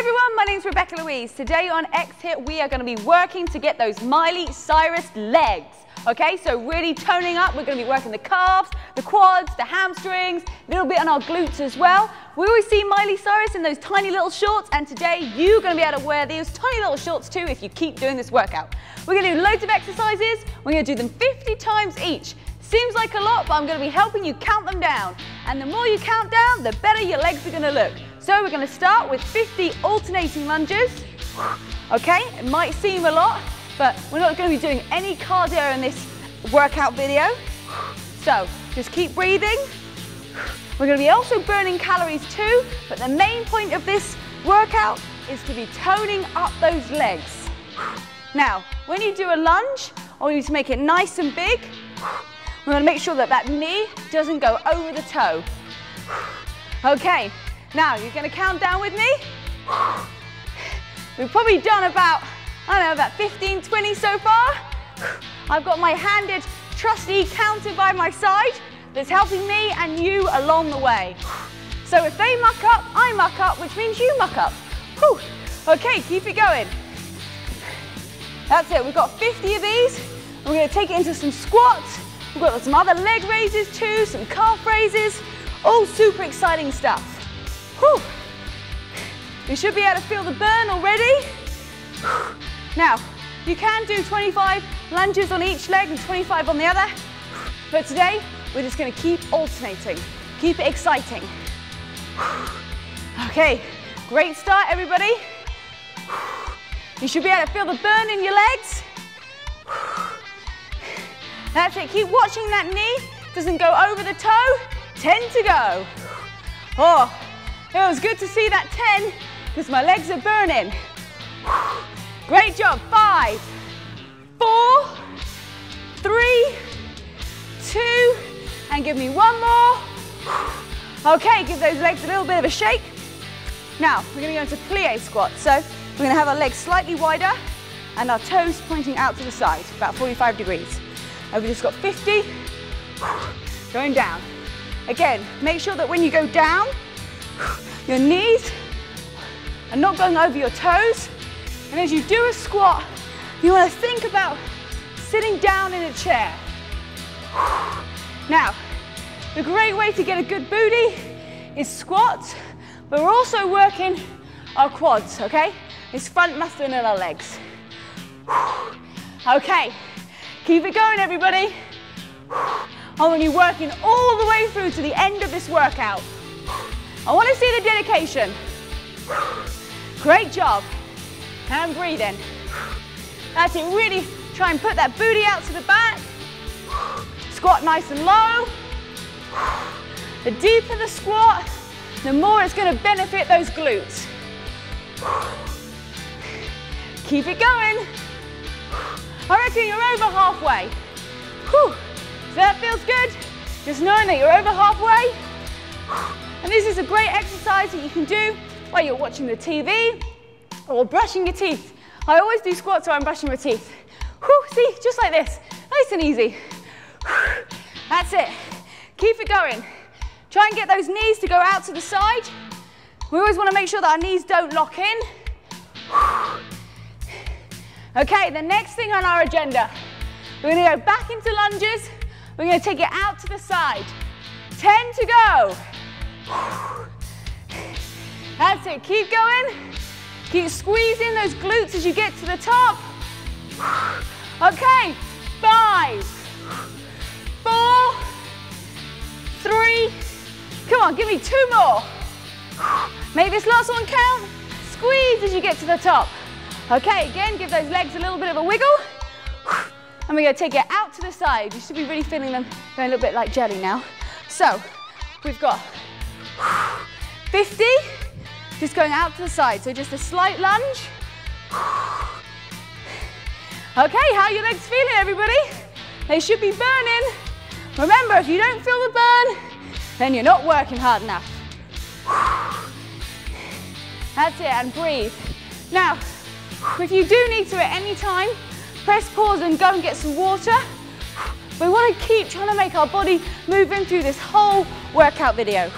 everyone, my name's Rebecca Louise. Today on XHIT we are going to be working to get those Miley Cyrus legs. Okay, so really toning up, we're going to be working the calves, the quads, the hamstrings, a little bit on our glutes as well. We always see Miley Cyrus in those tiny little shorts, and today you're going to be able to wear these tiny little shorts too if you keep doing this workout. We're going to do loads of exercises, we're going to do them 50 times each. Seems like a lot, but I'm going to be helping you count them down. And the more you count down, the better your legs are going to look. So we're going to start with 50 alternating lunges. Okay, it might seem a lot, but we're not going to be doing any cardio in this workout video. So just keep breathing. We're going to be also burning calories too, but the main point of this workout is to be toning up those legs. Now, when you do a lunge, I want you to make it nice and big. We're going to make sure that that knee doesn't go over the toe. Okay, now you're going to count down with me. We've probably done about about 15, 20 so far. I've got my handed trusty counter by my side that's helping me and you along the way. So if they muck up, I muck up, which means you muck up. Whew. Okay, keep it going. That's it, we've got 50 of these. We're going to take it into some squats. We've got some other leg raises too, some calf raises, all super exciting stuff. Whew. You should be able to feel the burn already. Whew. Now, you can do 25 lunges on each leg and 25 on the other, but today we're just going to keep alternating, keep it exciting. Okay, great start everybody. You should be able to feel the burn in your legs. That's it, keep watching that knee, doesn't go over the toe, 10 to go. Oh, it was good to see that 10 because my legs are burning. Great job. 5, 4, 3, 2, and give me one more. Okay, give those legs a little bit of a shake. Now, we're going to go into plie squats. So we're going to have our legs slightly wider and our toes pointing out to the side, about 45 degrees. And we've just got 50, going down. Again, make sure that when you go down, your knees are not going over your toes. And as you do a squat, you want to think about sitting down in a chair. Now, a great way to get a good booty is squats, but we're also working our quads, okay? This front muscle in our legs. Okay, keep it going everybody. I want you working all the way through to the end of this workout. I want to see the dedication. Great job. And breathe in. That's it, really try and put that booty out to the back. Squat nice and low. The deeper the squat, the more it's going to benefit those glutes. Keep it going. I reckon you're over halfway. Whew. So that feels good, just knowing that you're over halfway. And this is a great exercise that you can do while you're watching the TV, or brushing your teeth. I always do squats while I'm brushing my teeth. Whew, see, just like this, nice and easy. Whew, that's it, keep it going. Try and get those knees to go out to the side. We always want to make sure that our knees don't lock in. Whew. Okay, the next thing on our agenda, we're going to go back into lunges. We're going to take it out to the side. 10 to go. Whew. That's it, keep going. Keep squeezing those glutes as you get to the top. Okay, 5, 4, 3. Come on, give me 2 more. Make this last one count. Squeeze as you get to the top. Okay, again, give those legs a little bit of a wiggle. And we're gonna take it out to the side. You should be really feeling them going a little bit like jelly now. So, we've got 50. Just going out to the side, so just a slight lunge. Okay, how are your legs feeling, everybody? They should be burning. Remember, if you don't feel the burn, then you're not working hard enough. That's it, and breathe. Now, if you do need to at any time, press pause and go and get some water. We want to keep trying to make our body move in through this whole workout video,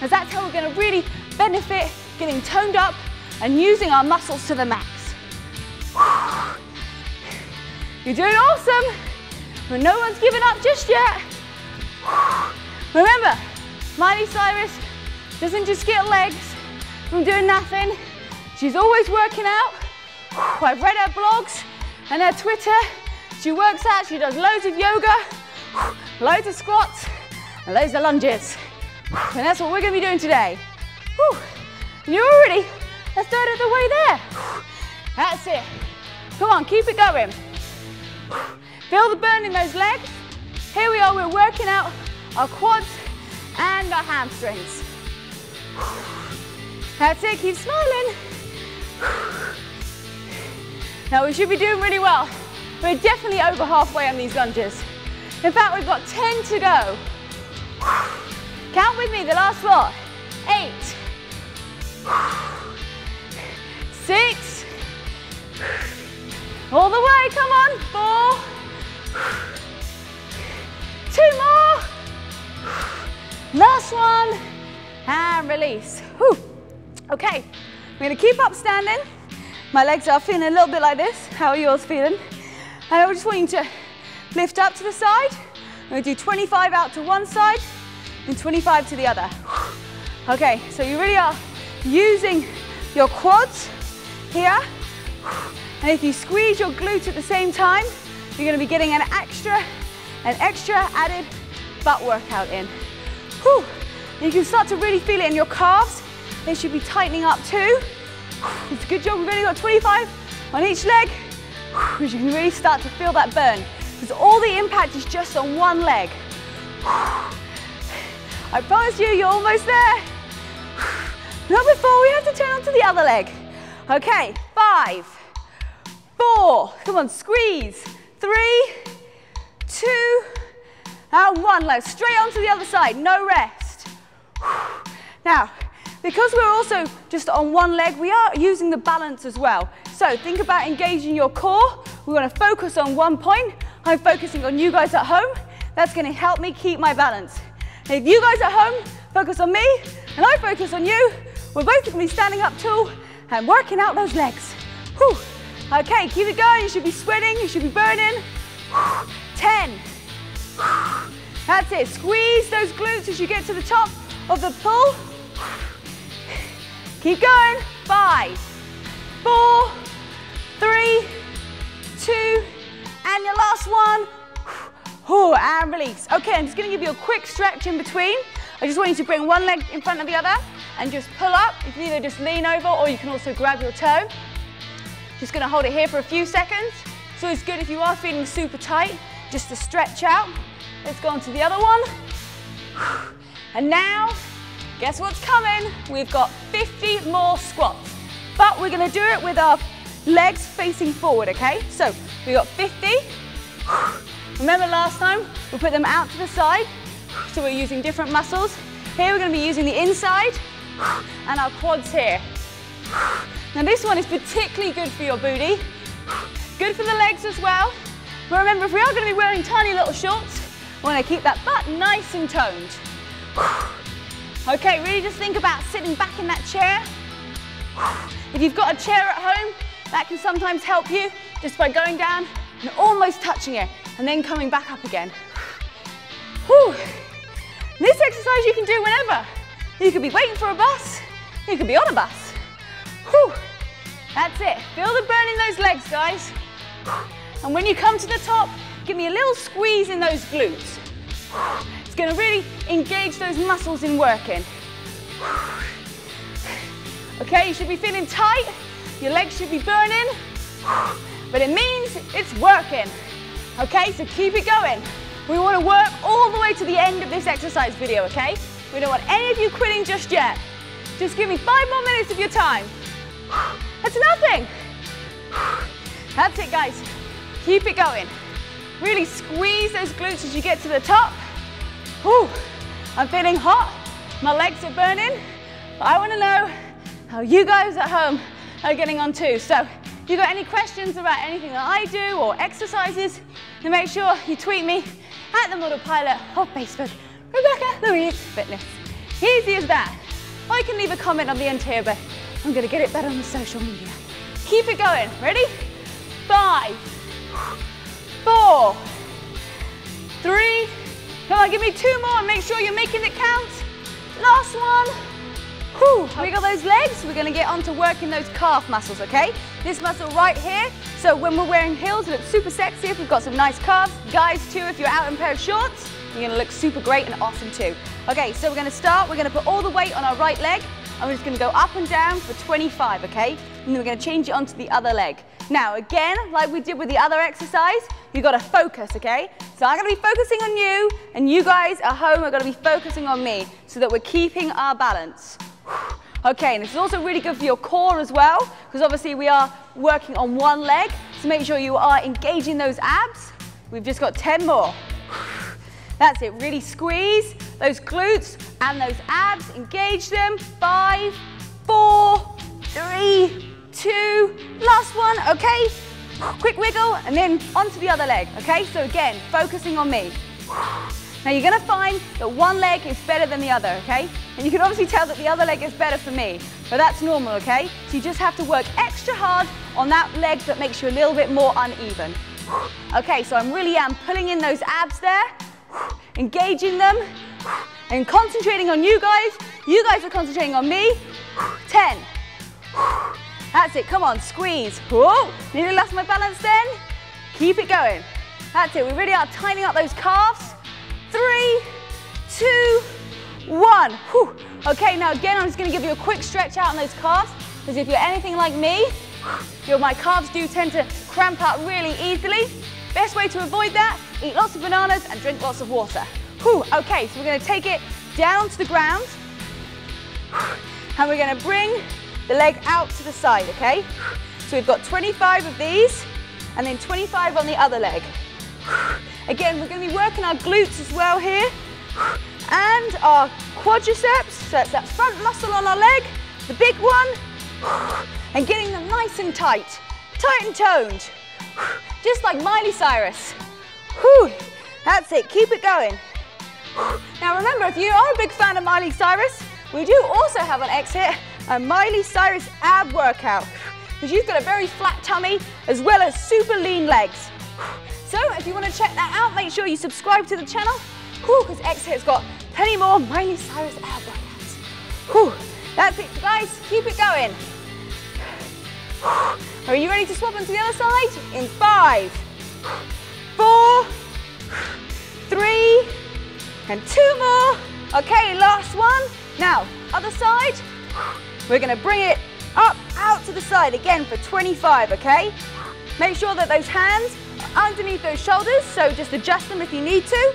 as that's how we're going to really benefit getting toned up and using our muscles to the max. You're doing awesome, but no one's giving up just yet. Remember, Miley Cyrus doesn't just get legs from doing nothing. She's always working out. I've read her blogs and her Twitter. She works out, she does loads of yoga, loads of squats, and loads of lunges. And that's what we're going to be doing today. You're already a third of the way there. That's it. Come on, keep it going. Feel the burn in those legs. Here we are, we're working out our quads and our hamstrings. That's it, keep smiling. Now we should be doing really well. We're definitely over halfway on these lunges. In fact, we've got 10 to go. Count with me, the last lot. 8, 6, all the way, come on, 4, 2 more, last one, and release. Whew. Okay, we're gonna keep up standing. My legs are feeling a little bit like this. How are yours feeling? And I just want you to lift up to the side. We're gonna do 25 out to one side and 25 to the other. Okay, so you really are using your quads here. And if you squeeze your glutes at the same time, you're gonna be getting an extra added butt workout in. Whew. You can start to really feel it in your calves. They should be tightening up too. It's a good job, we've only got 25 on each leg. You can really start to feel that burn, because all the impact is just on one leg. I promise you, you're almost there. Not before we have to turn onto the other leg. Okay, 5, 4, come on, squeeze. 3, 2, and 1. Like straight onto the other side, no rest. Now, because we're also just on one leg, we are using the balance as well. So think about engaging your core. We want to focus on one point. I'm focusing on you guys at home. That's going to help me keep my balance. If you guys at home focus on me and I focus on you, we're both going to be standing up tall and working out those legs. Whew. Okay, keep it going. You should be sweating. You should be burning. 10. That's it. Squeeze those glutes as you get to the top of the pull. Keep going. 5, 4, 3, 2, and your last one. Oh, and release. Okay, I'm just gonna give you a quick stretch in between. I just want you to bring one leg in front of the other and just pull up. You can either just lean over or you can also grab your toe. Just gonna hold it here for a few seconds. So it's good if you are feeling super tight, just to stretch out. Let's go on to the other one. And now, guess what's coming? We've got 50 more squats. But we're gonna do it with our legs facing forward, okay? So we got 50. Remember last time, we put them out to the side, so we're using different muscles. Here we're gonna be using the inside and our quads here. Now this one is particularly good for your booty, good for the legs as well. But remember, if we are gonna be wearing tiny little shorts, we wanna keep that butt nice and toned. Okay, really just think about sitting back in that chair. If you've got a chair at home, that can sometimes help you just by going down and almost touching it and then coming back up again. Whew. This exercise you can do whenever. You could be waiting for a bus, you could be on a bus. Whew. That's it, feel the burn in those legs, guys. And when you come to the top, give me a little squeeze in those glutes. It's gonna really engage those muscles in working. Okay, you should be feeling tight, your legs should be burning, but it means it's working. Okay, so keep it going. We want to work all the way to the end of this exercise video, okay? We don't want any of you quitting just yet. Just give me 5 more minutes of your time. That's nothing. That's it, guys. Keep it going. Really squeeze those glutes as you get to the top. Whew, I'm feeling hot. My legs are burning. But I want to know how you guys at home are getting on too. So if you've got any questions about anything that I do or exercises, then make sure you tweet me at The Model Pilot or Facebook, Rebecca Louise Fitness. Easy as that. Or you can leave a comment on the end here, but I'm gonna get it better on the social media. Keep it going, ready? 5, 4, 3, come on, give me 2 more. Make sure you're making it count. Last one. Whew. We got those legs, we're gonna get on to working those calf muscles, okay? This muscle right here, so when we're wearing heels, it looks super sexy if we've got some nice calves. Guys too, if you're out in a pair of shorts, you're gonna look super great and awesome too. Okay, so we're gonna start, we're gonna put all the weight on our right leg, and we're just gonna go up and down for 25, okay? And then we're gonna change it onto the other leg. Now again, like we did with the other exercise, you gotta focus, okay? So I'm gonna be focusing on you, and you guys at home are gonna be focusing on me, so that we're keeping our balance. Okay, and this is also really good for your core as well, because obviously we are working on one leg, so make sure you are engaging those abs. We've just got 10 more. That's it, really squeeze those glutes and those abs, engage them. 5, 4, 3, 2, last one, okay? Quick wiggle and then onto the other leg, okay? So again, focusing on me. Now you're gonna find that one leg is better than the other, okay? And you can obviously tell that the other leg is better for me, but that's normal, okay? So you just have to work extra hard on that leg that makes you a little bit more uneven. Okay, so I'm really pulling in those abs there, engaging them, and concentrating on you guys. You guys are concentrating on me. 10. That's it, come on, squeeze. Whoa, nearly lost my balance then. Keep it going. That's it, we really are tightening up those calves. 3, 2, 1. Whew. Okay, now again, I'm just gonna give you a quick stretch out on those calves, because if you're anything like me, my calves do tend to cramp up really easily. Best way to avoid that, eat lots of bananas and drink lots of water. Whew. Okay, so we're gonna take it down to the ground, and we're gonna bring the leg out to the side, okay? So we've got 25 of these, and then 25 on the other leg. Again, we're going to be working our glutes as well here, and our quadriceps, so that's that front muscle on our leg, the big one, and getting them nice and tight, and toned, just like Miley Cyrus. Whew, that's it, keep it going. Now remember, if you are a big fan of Miley Cyrus, we do also have on XHIT a Miley Cyrus ab workout, because you've got a very flat tummy as well as super lean legs. So if you want to check that out, make sure you subscribe to the channel, because XHIT's got plenty more Miley Cyrus ab workouts. Whew, that's it guys, keep it going. Are you ready to swap onto the other side? In 5, 4, 3, and 2 more. Okay, last one. Now, other side. We're gonna bring it up, out to the side again for 25, okay? Make sure that those hands are underneath those shoulders, so just adjust them if you need to.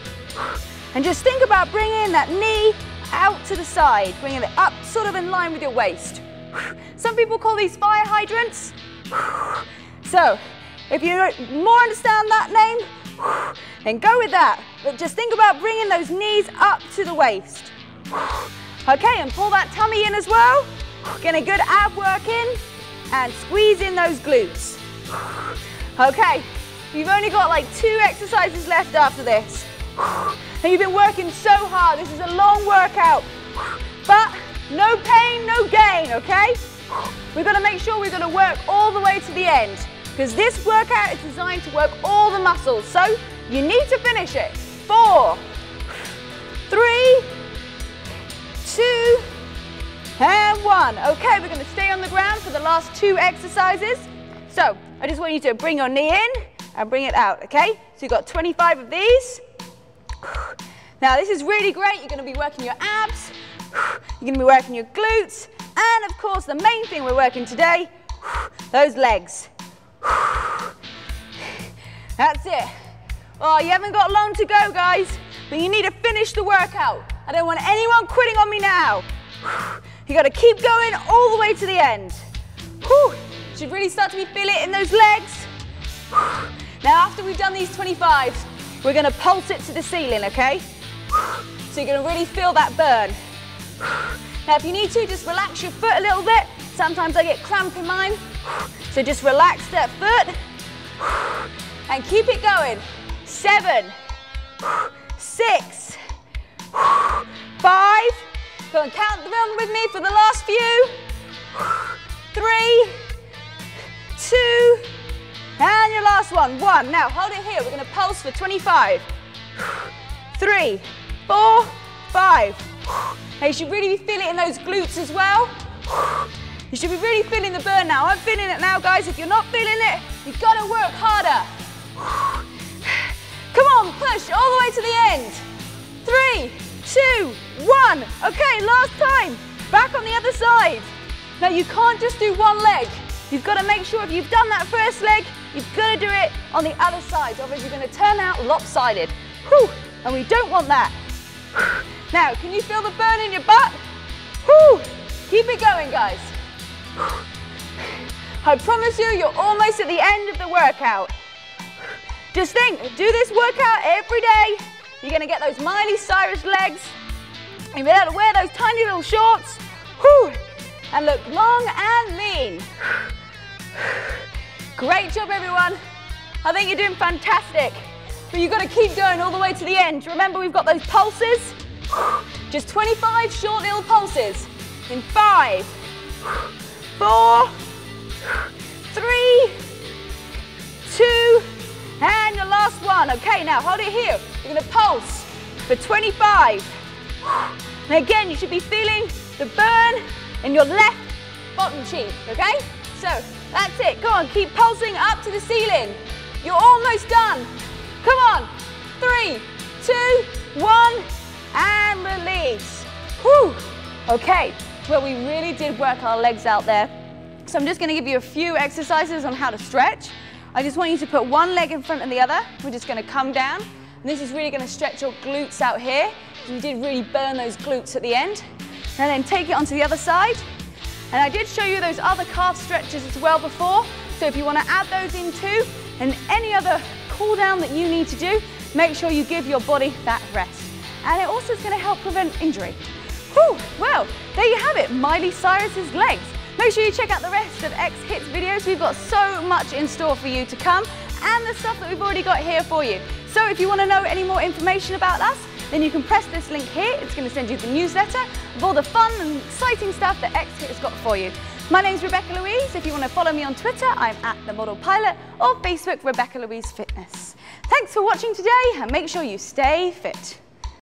And just think about bringing that knee out to the side, bringing it up sort of in line with your waist. Some people call these fire hydrants. So, if you more understand that name, then go with that. But just think about bringing those knees up to the waist. Okay, and pull that tummy in as well. Get a good ab work in and squeeze in those glutes. Okay, you've only got like 2 exercises left after this. And you've been working so hard. This is a long workout, but no pain, no gain, okay? We've got to make sure we're going to work all the way to the end, because this workout is designed to work all the muscles, so you need to finish it. 4, 3, 2, and 1. Okay, we're going to stay on the ground for the last 2 exercises. So, I just want you to bring your knee in and bring it out, okay? So you've got 25 of these. Now, this is really great. You're going to be working your abs, you're going to be working your glutes, and of course, the main thing we're working today, those legs. That's it. Oh, you haven't got long to go, guys, but you need to finish the workout. I don't want anyone quitting on me now. You gotta keep going all the way to the end. Whew. You should really start to feel it in those legs. Now after we've done these 25s, we're gonna pulse it to the ceiling, okay? So you're gonna really feel that burn. Now if you need to, just relax your foot a little bit. Sometimes I get cramp in mine. So just relax that foot and keep it going. 7, 6, 5, go and count them with me for the last few. 3, 2, and your last one. 1. Now hold it here. We're going to pulse for 25. 3, 4, 5. Now you should really be feeling it in those glutes as well. You should be really feeling the burn now. I'm feeling it now, guys. If you're not feeling it, you've got to work harder. Come on, push all the way to the end. 3, 2, 1. Okay, last time. Back on the other side. Now you can't just do one leg. You've got to make sure if you've done that first leg, you've got to do it on the other side. Otherwise you're going to turn out lopsided. Whew, and we don't want that. Now, can you feel the burn in your butt? Whew, keep it going, guys. I promise you, you're almost at the end of the workout. Just think, do this workout every day. You're going to get those Miley Cyrus legs. You'll be able to wear those tiny little shorts. Whew, and look long and lean. Great job, everyone. I think you're doing fantastic. But you've got to keep going all the way to the end. Remember, we've got those pulses. Just 25 short little pulses. In 5, 4, 3, 2, and the last one. Okay, now hold it here. We're going to pulse for 25. And again, you should be feeling the burn in your left bottom cheek, okay? So that's it. Go on, keep pulsing up to the ceiling. You're almost done. Come on. 3, 2, 1, and release. Whew. Okay, well, we really did work our legs out there. So I'm just going to give you a few exercises on how to stretch. I just want you to put one leg in front of the other. We're just going to come down. And this is really going to stretch your glutes out here. You did really burn those glutes at the end. And then take it onto the other side. And I did show you those other calf stretches as well before. So if you want to add those in too, and any other cool down that you need to do, make sure you give your body that rest. And it also is going to help prevent injury. Whew, well, there you have it, Miley Cyrus's legs. Make sure you check out the rest of XHIT's videos. We've got so much in store for you to come, and the stuff that we've already got here for you. So if you want to know any more information about us, then you can press this link here. It's going to send you the newsletter of all the fun and exciting stuff that XHIT has got for you. My name's Rebecca Louise. If you want to follow me on Twitter, I'm at The Model Pilot, or Facebook, Rebecca Louise Fitness. Thanks for watching today, and make sure you stay fit.